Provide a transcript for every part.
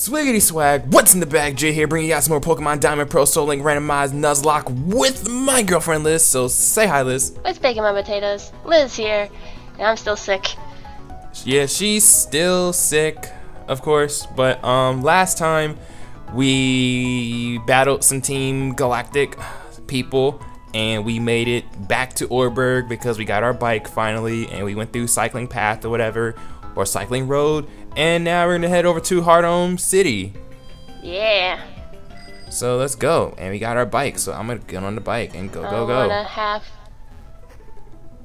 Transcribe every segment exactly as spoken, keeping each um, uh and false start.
Swiggity swag, what's in the bag? Jay here, bringing you guys some more Pokemon Diamond Pearl Soul Link randomized Nuzlocke with my girlfriend Liz. So say hi, Liz. What's baking my potatoes? Liz here, and I'm still sick. Yeah, she's still sick, of course. But um, last time we battled some Team Galactic people, and we made it back to Oreburgh because we got our bike finally, and we went through Cycling Path or whatever, or Cycling Road. And now we're gonna head over to Hearthome City. Yeah. So let's go. And we got our bike, so I'm gonna get on the bike and go, go, go. I wanna have...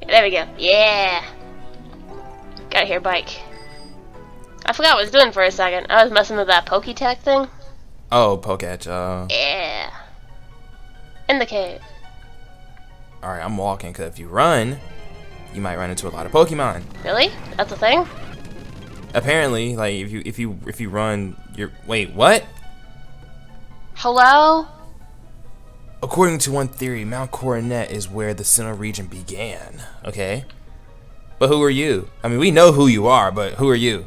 There we go. Yeah. Got here, bike. I forgot what I was doing for a second. I was messing with that Poketech thing. Oh, Poketch. Uh... Yeah. In the cave. All right, I'm walking because if you run, you might run into a lot of Pokemon. Really? That's a thing? Apparently, like if you if you if you run, you're wait what? Hello. According to one theory, Mount Coronet is where the Sinnoh region began. Okay, but who are you? I mean, we know who you are, but who are you?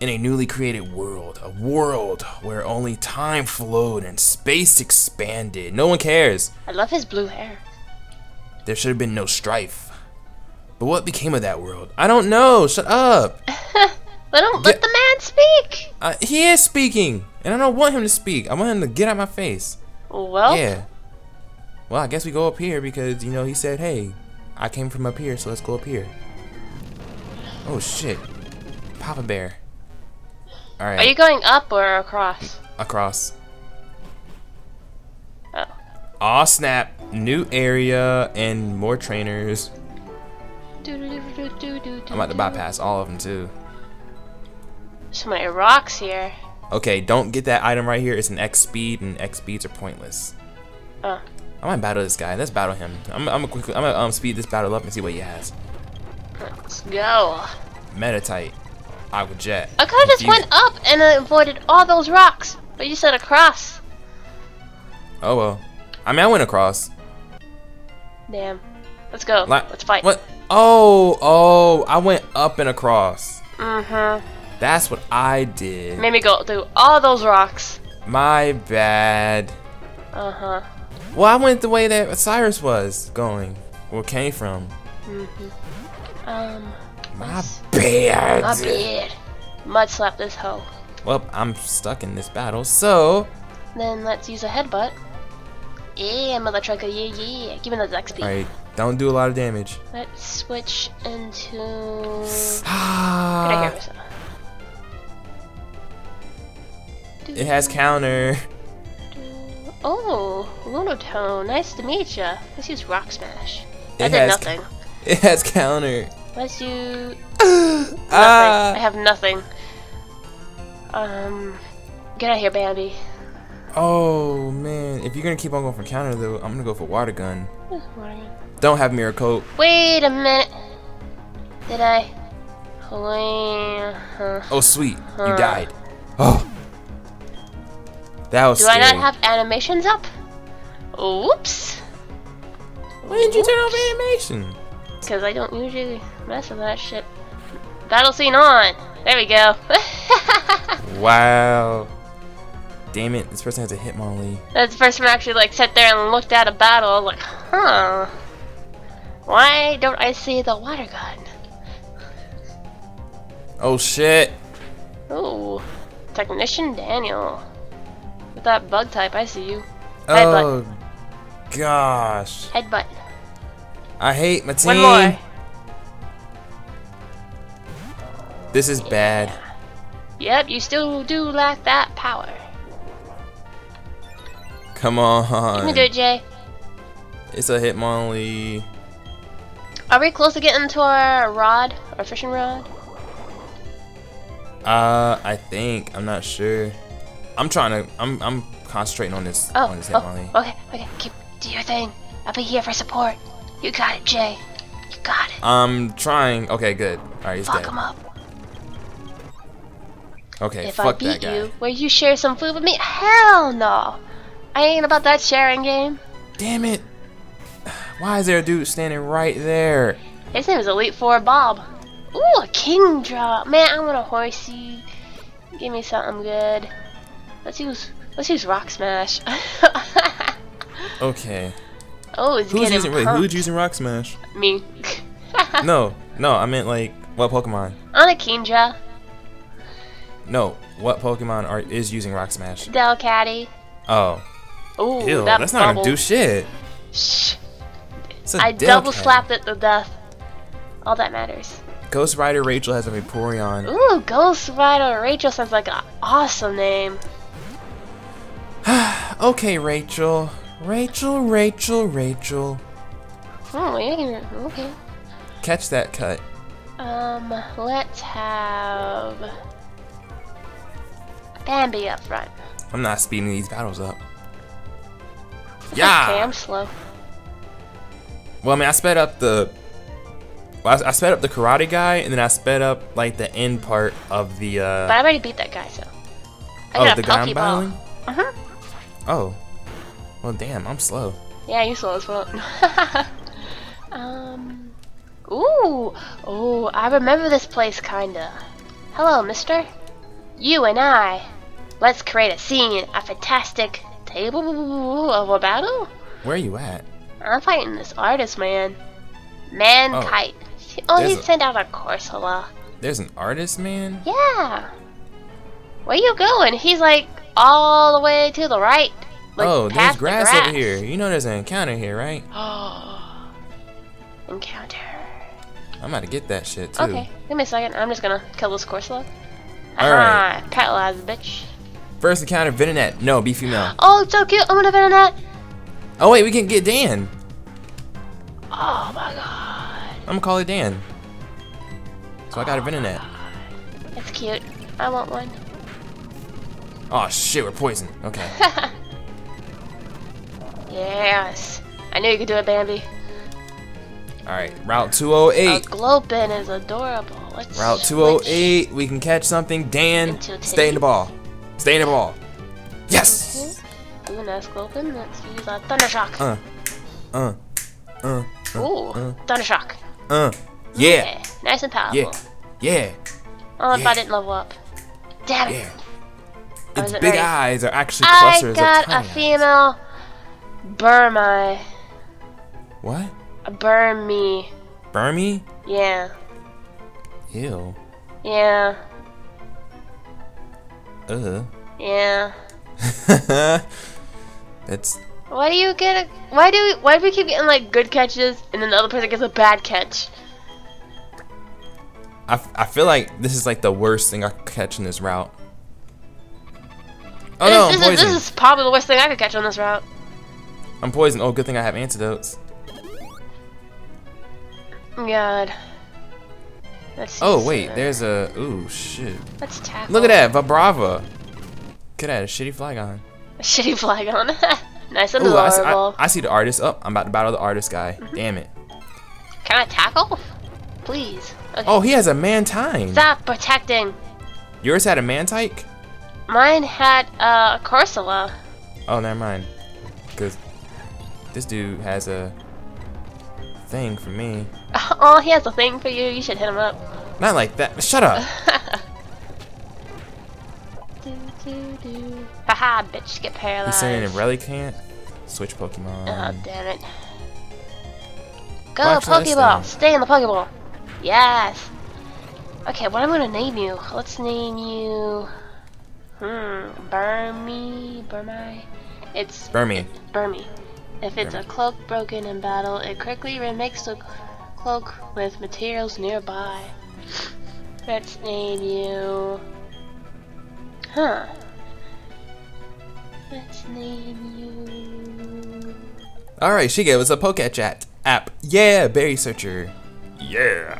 In a newly created world, a world where only time flowed and space expanded. No one cares. I love his blue hair. There should have been no strife. But what became of that world? I don't know. Shut up. Let him, let the man speak. Uh, he is speaking, and I don't want him to speak. I want him to get out of my face. Well. Yeah. Well, I guess we go up here because you know he said, "Hey, I came from up here, so let's go up here." Oh shit, Papa Bear. All right. Are you going up or across? Across. Oh. Aw snap! New area and more trainers. I'm about to bypass all of them too. So many rocks here. Okay, don't get that item right here. It's an X speed, and X speeds are pointless. Uh. I might battle this guy. Let's battle him. I'm, I'm gonna I'm gonna um, speed this battle up and see what he has. Let's go. Metatite, Aqua Jet. I could have just went up and I avoided all those rocks, but you said across. Oh well. I mean, I went across. Damn. Let's go. Like, let's fight. What? Oh, oh, I went up and across. Mm-hmm. That's what I did. Made me go through all those rocks. My bad. Uh-huh. Well, I went the way that Cyrus was going, or came from. Mm-hmm. Um. My bad. My bad. Mud slap this hoe. Well, I'm stuck in this battle, so. Then let's use a headbutt. Yeah, mother trucker, yeah, yeah. Give me those X P. All right, don't do a lot of damage. Let's switch into... I hear myself? It has counter. Oh, Lunatone, nice to meet ya. Let's use Rock Smash. That did nothing. It has counter. Let's use... nothing. Uh, I have nothing. Um, Get out of here, Bambi. Oh man, if you're gonna keep on going for counter though, I'm gonna go for water gun. Water gun. Don't have mirror coat. Wait a minute. Did I? Oh sweet, huh. You died. Oh, that was. Do scary. I not have animations up? Whoops. Why didn't you turn off animation? Because I don't usually mess with that shit. Battle scene on. There we go. Wow. Damn it, this person has a Hitmonlee. That's the first one actually like sat there and looked at a battle like, huh. Why don't I see the water gun? Oh shit. Oh. Technician Daniel. With that bug type, I see you. Headbutt. Oh gosh. Headbutt. I hate my team. One more. This is yeah. Bad. Yep, you still do lack that power. Come on. You can do it, Jay. It's a Hitmonlee. Are we close to getting to our rod? Our fishing rod? Uh, I think. I'm not sure. I'm trying to... I'm I'm concentrating on this, oh, on this Hitmonlee. Oh, okay, okay. Keep, do your thing. I'll be here for support. You got it, Jay. You got it. I'm trying. Okay, good. Alright, he's fuck dead. Fuck him up. Okay, if fuck I beat that guy. You, will you share some food with me? Hell no! I ain't about that sharing game. Damn it. Why is there a dude standing right there? His name is Elite Four Bob. Ooh, a Kingdra. Man, I want a horsey. Give me something good. Let's use let's use Rock Smash. Okay. Oh, it's who's getting using, wait, who's using Rock Smash? Me. no, no, I meant like what Pokemon? On a Kingdra. No, what Pokemon are is using Rock Smash? Delcatty. Oh. Oh, ew, that that's bubble. Not gonna do shit. Shh. I Delcatty. Double slapped it to death. All that matters. Ghost Rider Rachel has a Vaporeon. Ooh, Ghost Rider Rachel sounds like an awesome name. Okay, Rachel. Rachel, Rachel, Rachel. Oh, you're gonna, okay. Catch that cut. Um, let's have Bambi up front. I'm not speeding these battles up. Yeah. Okay, I'm slow. Well, I mean, I sped up the. Well, I, I sped up the karate guy, and then I sped up like the end part of the. Uh, but I already beat that guy, so. I oh, got the guy I'm battling. Uh huh. Oh. Well, damn, I'm slow. Yeah, you slow as well. um. Ooh. Oh, I remember this place, kinda. Hello, mister. You and I. Let's create a scene, a fantastic table of a battle. Where are you at? I'm fighting this artist, man. Mantike. Oh, oh he a... sent out a Corsola. There's an artist, man? Yeah. Where you going? He's like all the way to the right. Like, oh, there's grass, the grass over here. You know there's an encounter here, right? Oh. Encounter. I'm about to get that shit, too. Okay. Give me a second. I'm just going to kill this Corsola. Alright. Catalyze, bitch. First encounter, Venonat. No, be female. Oh, it's so cute. I'm going to Venonat. Oh, wait. We can get Dan. Oh my god. I'm gonna call it Dan. So I got a Venonat. It's cute. I want one. Oh shit, we're poisoned. Okay. Yes. I knew you could do it, Bambi. Alright, Route two oh eight. A Globin is adorable. Let's Route two oh eight, we can catch something. Dan, stay in the ball. Stay in the ball. Yes! Okay. Ooh, nice Globin. Let's use our Thunder Shock. Uh. Uh. Uh, uh, Ooh, uh, Thunder Shock. Uh, yeah. Okay. Nice and powerful. Yeah. Yeah. Oh, if yeah. I didn't level up. Damn it. Yeah. Its it big ready? Eyes are actually clusters of I got of a female Burmy. What? A Burmy. Burmy? Yeah. Ew. Yeah. Uh. Yeah. That's. Why do you get a? Why do we? Why do we keep getting like good catches, and then the other person gets a bad catch? I, I feel like this is like the worst thing I could catch in this route. Oh no, I'm poisoned. This is probably the worst thing I could catch on this route. I'm poisoned. Oh, good thing I have antidotes. God. Let's oh wait, that. There's a. Ooh shit. Let's tackle. Look at that, Vibrava. Get at a shitty Flygon. A shitty Flygon. Nice and Ooh, I, see, I, I see the artist. Oh, I'm about to battle the artist guy. Mm-hmm. Damn it. Can I tackle? Please. Okay. Oh, he has a Mantine. Stop protecting. Yours had a Mantike? Mine had uh, a Corsola. Oh, never mind. Because this dude has a thing for me. Oh, he has a thing for you. You should hit him up. Not like that. Shut up. Haha, bitch, get paralyzed. He's saying it really can't. Switch Pokemon. Oh, damn it. Go, Watch Pokeball! Stay in the Pokeball! Yes! Okay, what am I gonna name you? Let's name you. Hmm, Burmy. Burmy? It's. Burmy. Burmy. If it's Burmy. A cloak broken in battle, it quickly remakes the cloak with materials nearby. Let's name you. Huh. Let's name you. Alright, she gave us a Poketch app. Yeah, Berry Searcher. Yeah.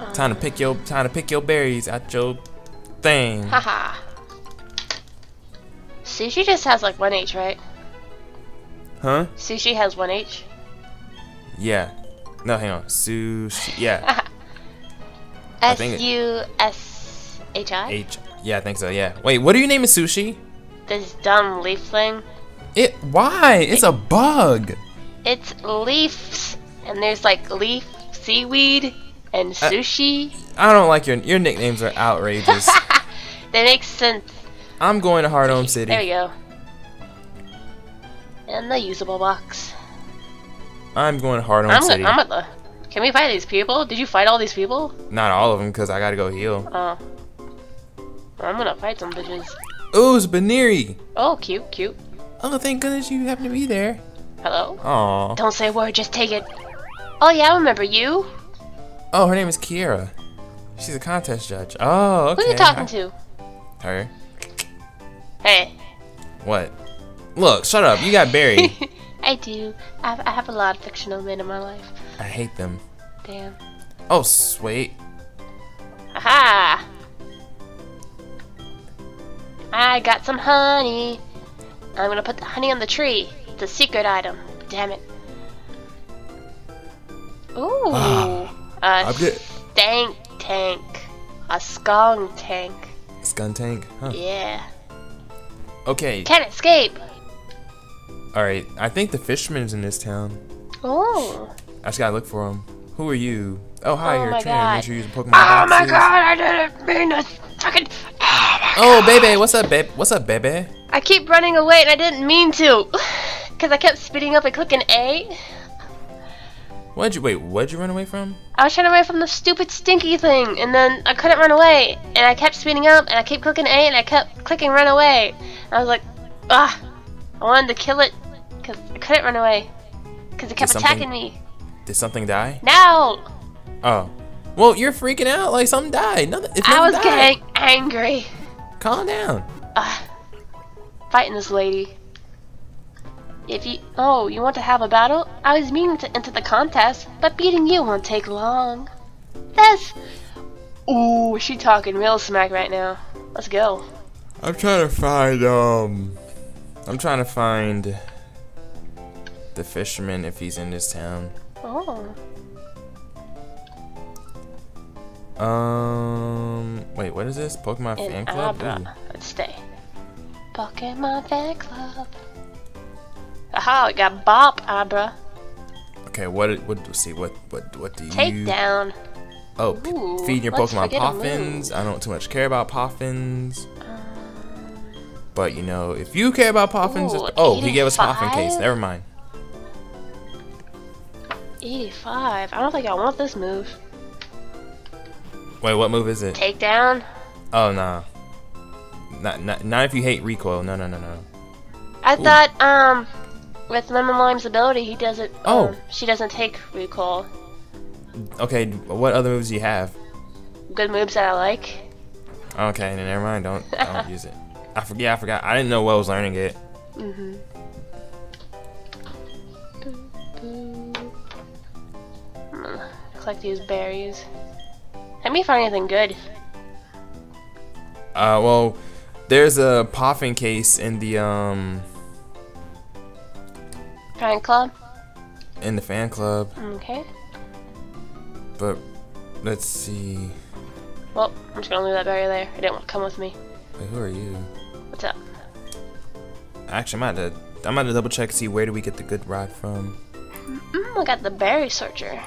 Uh, time to pick your time to pick your berries out your thing. Haha. Sushi just has like one H, right? Huh? Sushi has one H. Yeah. No, hang on. Sushi. Yeah. S U S H I. H. Yeah, I think so. Yeah. Wait, what do you name a sushi? This dumb leafling. It why? It's it, a bug. It's leaves, and there's like leaf seaweed, and sushi. I, I don't like your your nicknames are outrageous. That makes sense. I'm going to Hearthome City. There we go. And the usable box. I'm going to Hearthome City. I'm at the. Can we fight these people? Did you fight all these people? Not all of them, cause I gotta go heal. Oh. Uh, I'm gonna fight some bitches. Ooh, it's Baneri. Oh, cute, cute. Oh, thank goodness you happen to be there. Hello. Oh. Don't say a word, just take it. Oh yeah, I remember you. Oh, her name is Kiera. She's a contest judge. Oh, okay. Who are you talking to? Her. Hey. What? Look, shut up. You got Barry. I do. I have, I have a lot of fictional men in my life. I hate them. Damn. Oh, sweet. Aha! I got some honey. I'm gonna put the honey on the tree. It's a secret item. Damn it. Ooh. Ah, a stank tank. A Skuntank. Skuntank? Huh. Yeah. Okay. Can't escape. Alright, I think the fisherman's in this town. Oh. I just gotta look for him. Who are you? Oh, hi, oh you're trying to make sure you're using Pokemon. Oh boxes. My god, I didn't mean to fucking. Oh, my oh god. Baby, what's up, babe? What's up, baby? I keep running away and I didn't mean to. Because I kept speeding up and clicking A. What'd you, wait, what'd you run away from? I was trying to run away from the stupid stinky thing, and then I couldn't run away. And I kept speeding up and I kept clicking A and I kept clicking run away. I was like, ah, I wanted to kill it. Cause I couldn't run away, cause it kept did attacking me. Did something die? No. Oh, well, you're freaking out like something died. Nothing. If nothing I was died, getting angry. Calm down. Uh, fighting this lady. If you oh, you want to have a battle? I was meaning to enter the contest, but beating you won't take long. This. Ooh, she talking real smack right now. Let's go. I'm trying to find um. I'm trying to find the fisherman if he's in this town. Oh. Um. Wait, what is this? Pokemon in fan club. Abra. Let's stay. Pokemon fan club. Aha! It got Bop Abra. Okay. What? What? See. What? What? What do you? Take down. Oh, ooh, feeding your Pokemon Poffins. I don't too much care about Poffins. Um, but you know, if you care about Poffins, ooh, just, oh, he gave us Poffin case. Never mind. eighty-five. I don't think I want this move. Wait, what move is it? Takedown. Oh no. Not, not, not if you hate recoil. No, no, no, no. I Ooh. thought um, with Lemon Lime's ability, he doesn't. Oh. Um, she doesn't take recoil. Okay. What other moves do you have? Good moves that I like. Okay, then never mind. Don't don't use it. I forget. Yeah, I forgot. I didn't know what I was learning it. Mhm. Collect these berries. Have me find anything good. Uh, well, there's a Poffin case in the um. fan club. In the fan club. Okay. But let's see. Well, I'm just gonna leave that berry there. It didn't want to come with me. Wait, who are you? What's up? Actually, I'm gonna I'm gonna double check to see where do we get the good rod from. Mm-mm, I got the berry searcher.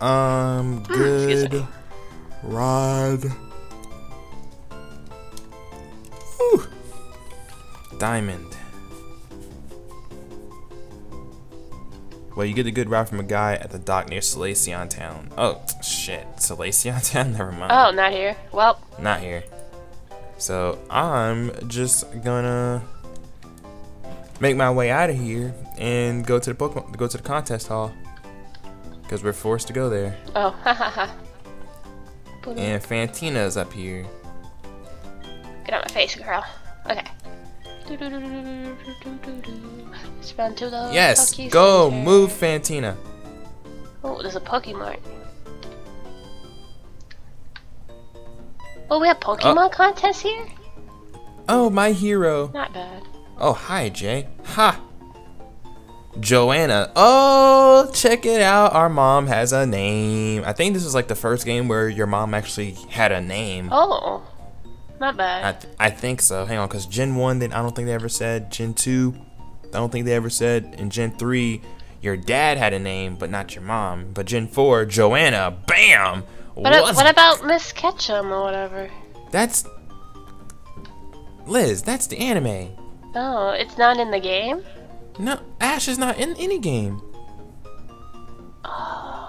Um, good mm, rod. Whew. Diamond. Well, you get a good rod from a guy at the dock near Salacion Town. Oh, shit. Salacion Town? Never mind. Oh, not here. Well. Not here. So, I'm just gonna make my way out of here and go to the Pokemon, go to the contest hall. Because we're forced to go there. Oh, ha ha ha. And Fantina's up here. Get out of my face, girl. Okay. Yes, go! Move, Fantina! Oh, there's a Pokemon. Oh, we have Pokemon oh. contests here? Oh, my hero. Not bad. Oh, hi, Jay. Ha! Johanna. Oh, check it out. Our mom has a name. I think this is like the first game where your mom actually had a name. Oh, not bad. I, th I think so. Hang on, because Gen one, then I don't think they ever said. Gen two, I don't think they ever said. And Gen three, Your dad had a name, but not your mom. But Gen four, Johanna, bam! What, a, what about Miss Ketchum or whatever? That's... Liz, that's the anime. Oh, it's not in the game? No, Ash is not in any game. Oh.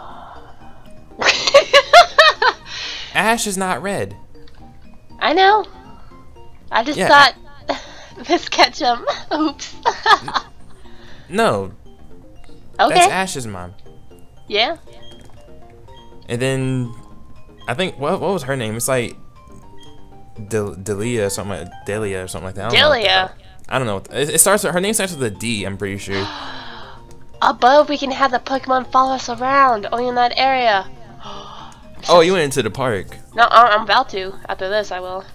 Ash is not red. I know. I just yeah, thought I... Miss Ketchum. Oops. No. Okay. That's Ash's mom. Yeah. And then, I think what what was her name? It's like Del Delia or something, like, Delia or something like that. I don't Delia. Know. I don't know. What it, it starts. With, her name starts with a D. I'm pretty sure. Above, we can have the Pokemon follow us around, only in that area. Oh, you went into the park. No, I'm about to. After this, I will.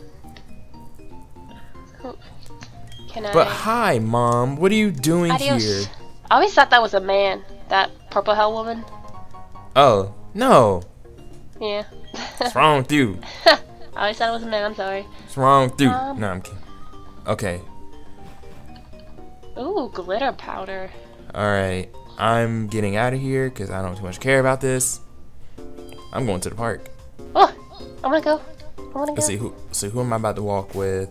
Can I? But hi, Mom. What are you doing Adios. here? I always thought that was a man, that purple hell woman. Oh, no. Yeah. What's wrong with you? I always thought it was a man, I'm sorry. What's wrong with you? Um, no, I'm kidding. Okay. Ooh, glitter powder. Alright, I'm getting out of here because I don't too much care about this. I'm going to the park. Oh, I want to go. I want to go. Let's see who, see, who am I about to walk with?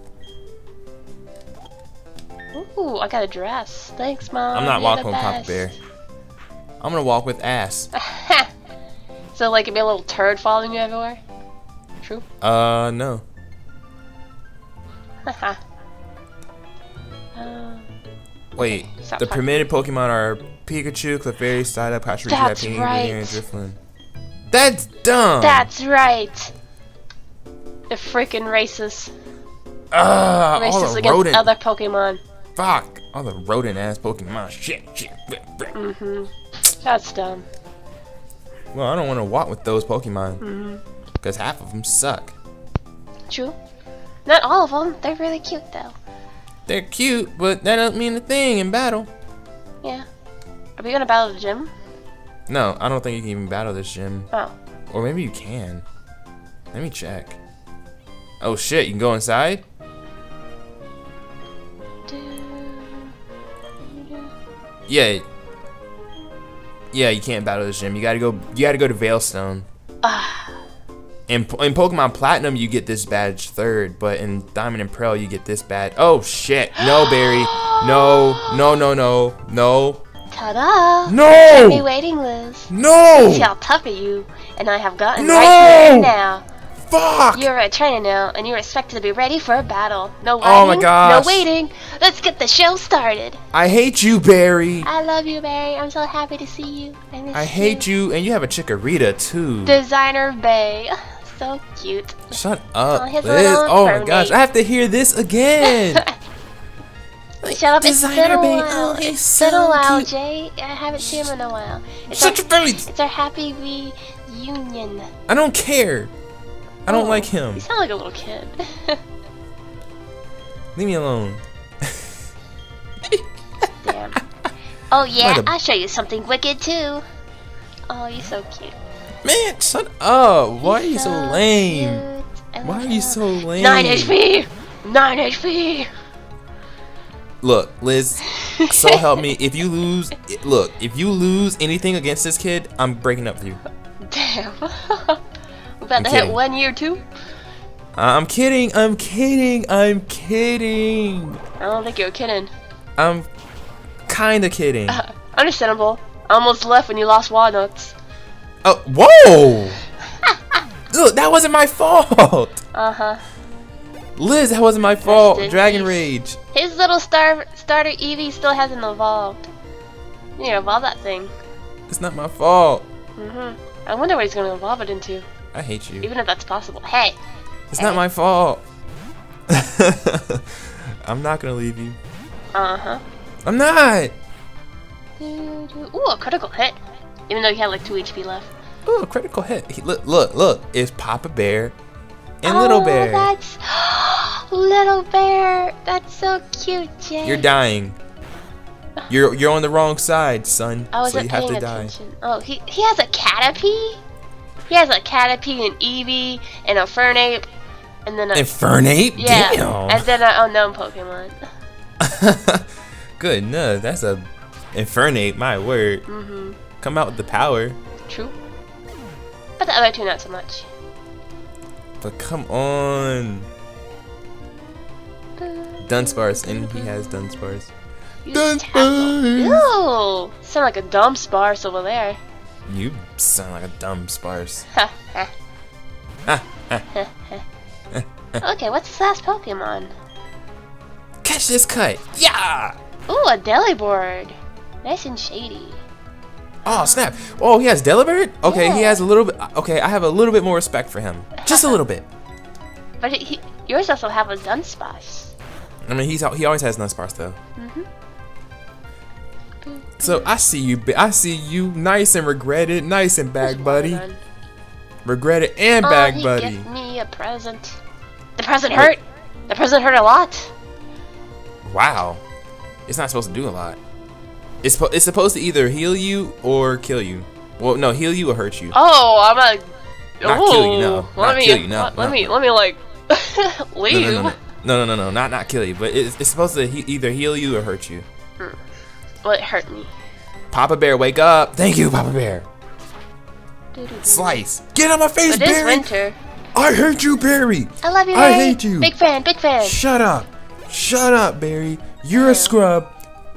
Ooh, I got a dress. Thanks, Mom. I'm not walking with Papa Bear. I'm gonna walk with Ass. So, like, it'd be a little turd following you everywhere? True? Uh, no. Haha. uh, Wait, okay, the permitted Pokemon are Pikachu, Clefairy, Psyduck, Pachirisu, Palpatine, Lunaria, and Drifloon. That's dumb! That's right! They're freaking racist. Ugh, racist against rodent. other Pokemon. Fuck! All the rodent ass Pokemon. Shit, shit. Mm-hmm. That's dumb. Well, I don't want to walk with those Pokemon. Mm-hmm. Because half of them suck. True. Not all of them. They're really cute, though. They're cute, but that doesn't mean a thing in battle. Yeah. Are we going to battle the gym? No, I don't think you can even battle this gym. Oh. Or maybe you can. Let me check. Oh shit, you can go inside? Yeah. Yeah, you can't battle this gym. You gotta go. You gotta go to Veilstone. Ah. In in Pokemon Platinum, you get this badge third, but in Diamond and Pearl, you get this badge. Oh shit! No, Barry. No. No. No. No. No. Ta-da! No. Keep me waiting, Liz. No. See how tough are you? And I have gotten no! right here now. Fuck! You're a trainer now, and you're expected to be ready for a battle. No waiting. Oh my gosh. No waiting. Let's get the show started. I hate you, Barry. I love you, Barry. I'm so happy to see you. I, miss I hate you. you, and you have a Chikorita too. Designer Bay, so cute. Shut up, Liz. Oh my gosh, I have to hear this again. Like, shut up! It's been a while. Oh, it's so been a while, Jay. I haven't seen him in a while. It's Shut our, your belly. It's our happy reunion. I don't care. I don't oh, like him. You sound like a little kid. Leave me alone. Damn. Oh yeah, like I'll show you something wicked too. Oh, you're so cute. Man, shut up! Why you're are you so, so lame? Why are you so lame? nine H P! nine H P! Look, Liz, so help me, if you lose, look, if you lose anything against this kid, I'm breaking up with you. Damn. About to hit one year too? I'm kidding, I'm kidding, I'm kidding. I don't think you're kidding. I'm kinda kidding. Uh, understandable. I almost left when you lost walnuts. Oh, whoa! Look, that wasn't my fault! Uh-huh. Liz, that wasn't my fault. Dragon Rage. His little star starter Eevee still hasn't evolved. You need to evolve that thing. It's not my fault. Mm-hmm. I wonder what he's gonna evolve it into. I hate you. Even if that's possible. Hey! It's hey. not my fault. I'm not gonna leave you. Uh-huh. I'm not! Ooh, a critical hit. Even though you had like two H P left. Ooh, a critical hit. He, look, look, look. It's Papa Bear and oh, Little Bear. That's... Little Bear! That's so cute, Jay. You're dying. You're you're on the wrong side, son. I wasn't so you paying have to attention. Die. Oh, he, he has a Caterpie? He has a Caterpie, an Eevee, and a Infernape, and then a... Infernape? Yeah, damn. And then an unknown Pokemon. Good, no, that's a Infernape, my word. Mm-hmm. Come out with the power. True. But the other two, not so much. But come on. Dunsparce, and he has Dunsparce. Dunsparce! Ew! Sound like a dumb sparse over there. You sound like a dumb sparse. Ha ha. Ha ha. Okay, what's this last Pokemon? Catch this kite! Yeah! Ooh, a Delibird. Nice and shady. Oh, snap. Oh, he has Delibird? Okay, yeah. He has a little bit. Okay, I have a little bit more respect for him. Just a little bit. But he, yours also have a Dunsparce. I mean, he's he always has Dunsparce though. Mm-hmm. So I see you, I see you, nice and regretted, nice and bag buddy, regretted and oh, bag he buddy. Gave me a present. The present hurt. The present hurt a lot. Wow, it's not supposed to do a lot. It's it's supposed to either heal you or kill you. Well, no, heal you or hurt you. Oh, I'm a. Not oh, kill you, no. Let not me, kill you, no. Let no. me, let me like leave. No, no, no, no. No, no, no, no, not not kill you, but it's, it's supposed to he either heal you or hurt you. Mm. Well, it hurt me. Papa Bear, wake up! Thank you, Papa Bear. Doo -doo -doo. Slice, get on my face, but Barry. Winter. I hurt you, Barry. I love you, Barry. I hate you. Big fan, big fan. Shut up, shut up, Barry. You're yeah. a scrub.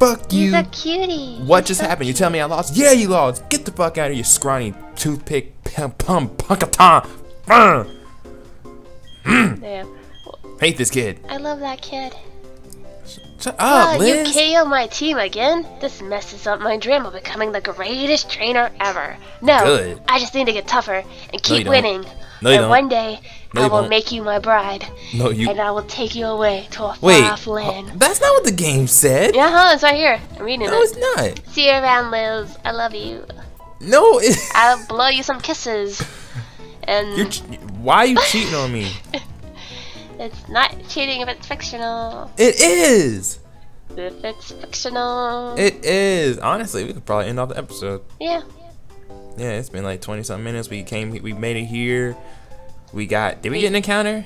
Fuck you. He's a cutie. What He's just so happened? Cute. You tell me I lost? Yeah, you lost. Get the fuck out of your scrawny toothpick pum pum punkatan. Yeah. Hate this kid. I love that kid. Shut up, uh, Liz. You K O my team again? This messes up my dream of becoming the greatest trainer ever. No, Good. I just need to get tougher and keep no, winning. No, and don't. one day, no, I will don't. make you my bride. No, you. And I will take you away to a Wait, far off land. Oh, that's not what the game said. Yeah, huh? It's right here. I'm reading no, it. No, it's not. See you around, Liz. I love you. No, it's... I'll blow you some kisses. And You're ch why are you cheating on me? It's not cheating if it's fictional. It is. If it's fictional. It is. Honestly, we could probably end off the episode. Yeah. Yeah, it's been like twenty something minutes. We came, we made it here. We got, did we, we get an encounter?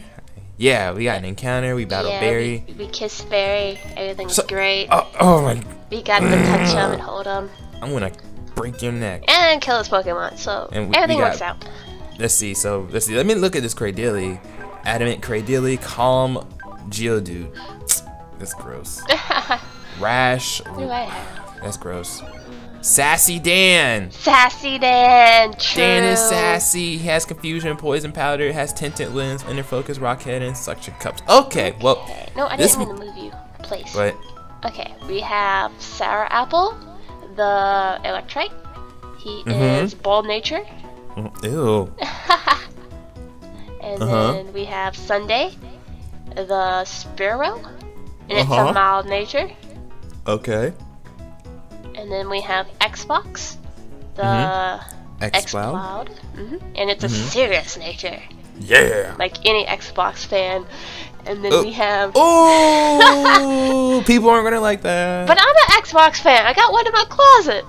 Yeah, we got an encounter. We battled yeah, Barry. We, we kissed Barry. Everything was so, great. Uh, oh my. We got to touch him and hold him. I'm going to break your neck. And kill his Pokemon. So and we, everything we got, works out. Let's see. So let's see. Let me look at this Cradilly. Adamant, Cradilly, Calm, Geodude. That's gross. Rash. That's gross. Sassy Dan. Sassy Dan. True. Dan is sassy. He has Confusion, Poison Powder, has Tinted Lens, Inner Focus, Rock Head, and Suction Cups. Okay, okay. Well. No, I didn't mean to move you. Please. What? Okay, we have Sour Apple, the Electrike. He mm-hmm. is Bald Nature. Ew. And uh-huh. then we have Sunday, the Sparrow, and uh-huh. it's a mild nature. Okay. And then we have Xbox, the mm-hmm. X-Cloud, mm-hmm. and it's mm-hmm. a serious nature. Yeah. Like any Xbox fan. And then oh. we have... Oh! People aren't going to like that. But I'm an Xbox fan. I got one in my closet.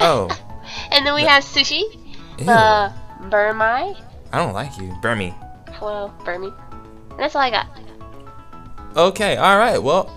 Oh. And then we have Sushi, Ew. the Burmy. I don't like you. Burmy. Hello, Burmy. And that's all I got. Okay, alright, well,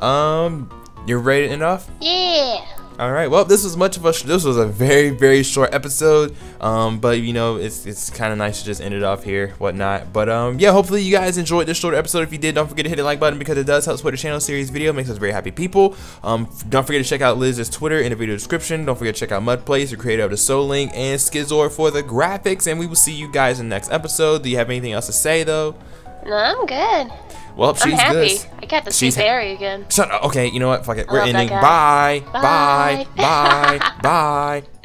um, you're rated enough? Yeah. Alright, well, this was much of a, sh this was a very, very short episode, um, but, you know, it's, it's kind of nice to just end it off here, whatnot, but, um, yeah, hopefully you guys enjoyed this short episode. If you did, don't forget to hit the like button because it does help support the channel series video, makes us very happy people. Um, don't forget to check out Liz's Twitter in the video description, don't forget to check out Mudplace, the creator of the Soul Link, and Skizor for the graphics, and we will see you guys in the next episode. Do you have anything else to say, though? No, I'm good. Well, she's I'm happy. Good. I got to see Barry again. Shut up. Okay, you know what? Fuck it. We're ending. Bye. Bye. Bye. Bye. Bye.